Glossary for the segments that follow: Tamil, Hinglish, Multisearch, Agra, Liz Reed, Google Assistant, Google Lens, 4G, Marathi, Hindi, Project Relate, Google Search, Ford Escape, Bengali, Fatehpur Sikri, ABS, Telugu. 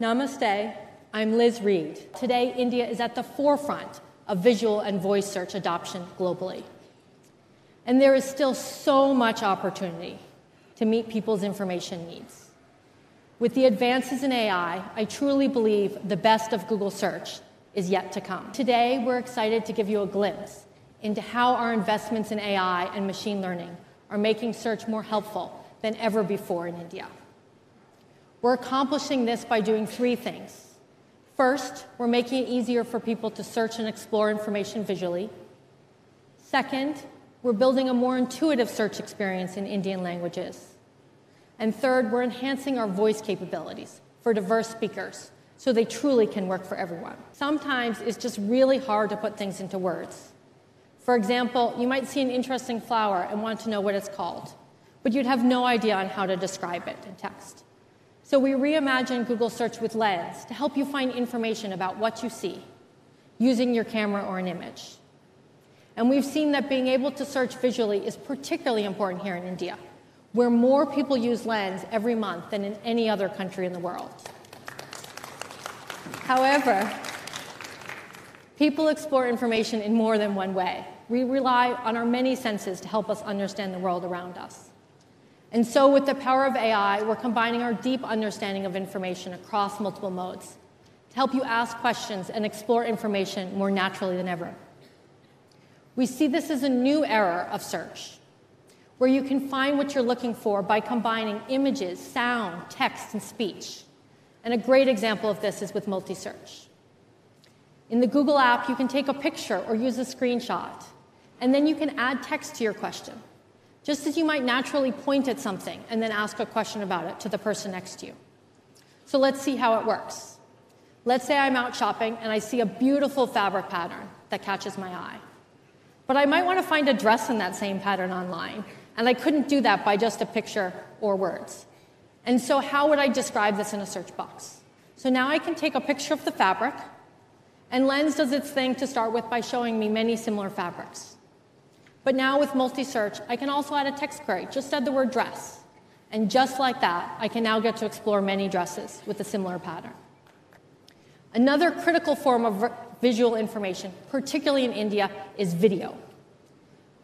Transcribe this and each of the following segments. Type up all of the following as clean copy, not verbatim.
Namaste, I'm Liz Reed. Today, India is at the forefront of visual and voice search adoption globally. And there is still so much opportunity to meet people's information needs. With the advances in AI, I truly believe the best of Google Search is yet to come. Today, we're excited to give you a glimpse into how our investments in AI and machine learning are making search more helpful than ever before in India. We're accomplishing this by doing three things. First, we're making it easier for people to search and explore information visually. Second, we're building a more intuitive search experience in Indian languages. And third, we're enhancing our voice capabilities for diverse speakers so they truly can work for everyone. Sometimes it's just really hard to put things into words. For example, you might see an interesting flower and want to know what it's called, but you'd have no idea on how to describe it in text. So we reimagined Google Search with Lens to help you find information about what you see using your camera or an image. And we've seen that being able to search visually is particularly important here in India, where more people use Lens every month than in any other country in the world. However, people explore information in more than one way. We rely on our many senses to help us understand the world around us. And so with the power of AI, we're combining our deep understanding of information across multiple modes to help you ask questions and explore information more naturally than ever. We see this as a new era of search, where you can find what you're looking for by combining images, sound, text, and speech. And a great example of this is with Multisearch. In the Google app, you can take a picture or use a screenshot, and then you can add text to your question, just as you might naturally point at something and then ask a question about it to the person next to you. So let's see how it works. Let's say I'm out shopping and I see a beautiful fabric pattern that catches my eye. But I might want to find a dress in that same pattern online, and I couldn't do that by just a picture or words. And so how would I describe this in a search box? So now I can take a picture of the fabric, and Lens does its thing to start with by showing me many similar fabrics. But now with Multisearch, I can also add a text query. Just add the word dress. And just like that, I can now get to explore many dresses with a similar pattern. Another critical form of visual information, particularly in India, is video.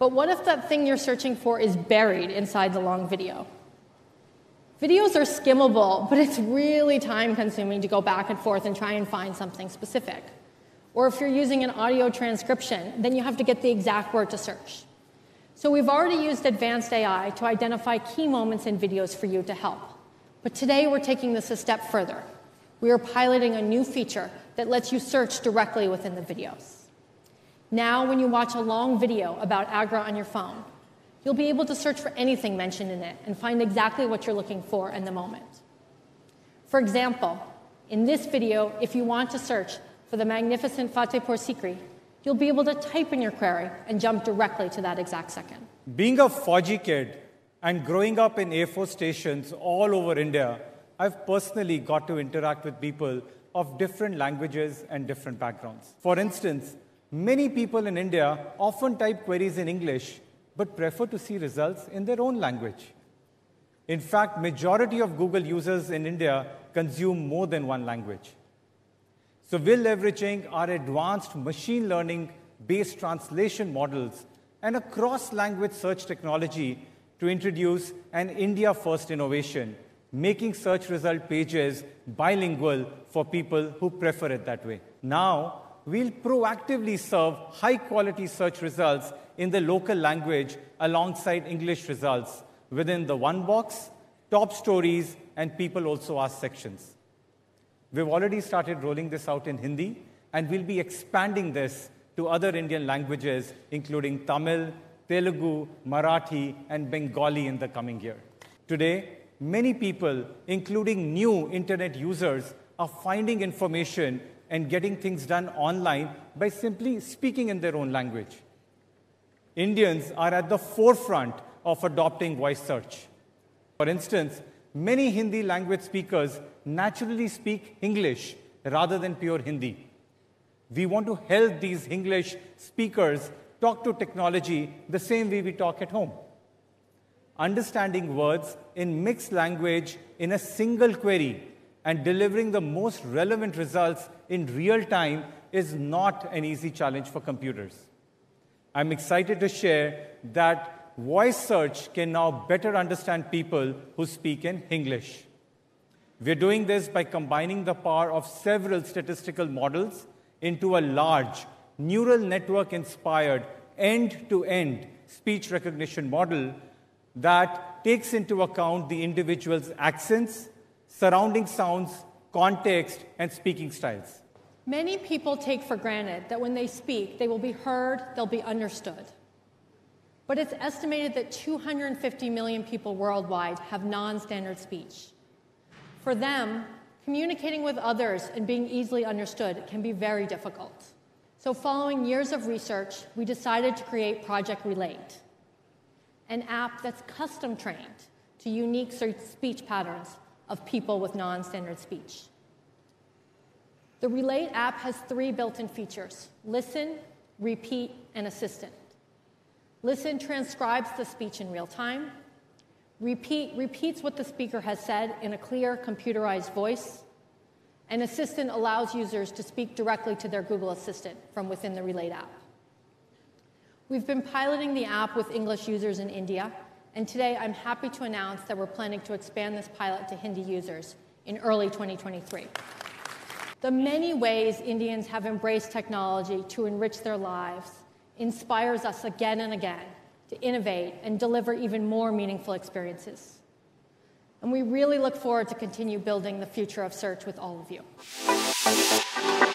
But what if that thing you're searching for is buried inside the long video? Videos are skimmable, but it's really time-consuming to go back and forth and try and find something specific. Or if you're using an audio transcription, then you have to get the exact word to search. So we've already used advanced AI to identify key moments in videos for you to help. But today, we're taking this a step further. We are piloting a new feature that lets you search directly within the videos. Now, when you watch a long video about Agra on your phone, you'll be able to search for anything mentioned in it and find exactly what you're looking for in the moment. For example, in this video, if you want to search for the magnificent Fatehpur Sikri, you'll be able to type in your query and jump directly to that exact second. Being a 4G kid and growing up in A4 stations all over India, I've personally got to interact with people of different languages and different backgrounds. For instance, many people in India often type queries in English, but prefer to see results in their own language. In fact, majority of Google users in India consume more than one language. So we're leveraging our advanced machine learning-based translation models and a cross-language search technology to introduce an India-first innovation, making search result pages bilingual for people who prefer it that way. Now, we'll proactively serve high-quality search results in the local language alongside English results within the one box, top stories, and people also ask sections. We've already started rolling this out in Hindi, and we'll be expanding this to other Indian languages, including Tamil, Telugu, Marathi, and Bengali in the coming year. Today, many people, including new internet users, are finding information and getting things done online by simply speaking in their own language. Indians are at the forefront of adopting voice search. For instance, many Hindi language speakers naturally speak English rather than pure Hindi. We want to help these Hinglish speakers talk to technology the same way we talk at home. Understanding words in mixed language in a single query and delivering the most relevant results in real time is not an easy challenge for computers. I'm excited to share that voice search can now better understand people who speak in Hinglish. We're doing this by combining the power of several statistical models into a large, neural network-inspired, end-to-end speech recognition model that takes into account the individual's accents, surrounding sounds, context, and speaking styles. Many people take for granted that when they speak, they will be heard, they'll be understood. But it's estimated that 250 million people worldwide have non-standard speech. For them, communicating with others and being easily understood can be very difficult. So following years of research, we decided to create Project Relate, an app that's custom-trained to unique speech patterns of people with non-standard speech. The Relate app has 3 built-in features: Listen, Repeat, and Assistant. Listen transcribes the speech in real time. Repeat repeats what the speaker has said in a clear, computerized voice. And Assistant allows users to speak directly to their Google Assistant from within the Relate app. We've been piloting the app with English users in India, and today I'm happy to announce that we're planning to expand this pilot to Hindi users in early 2023. The many ways Indians have embraced technology to enrich their lives inspires us again and again to innovate and deliver even more meaningful experiences. And we really look forward to continue building the future of search with all of you.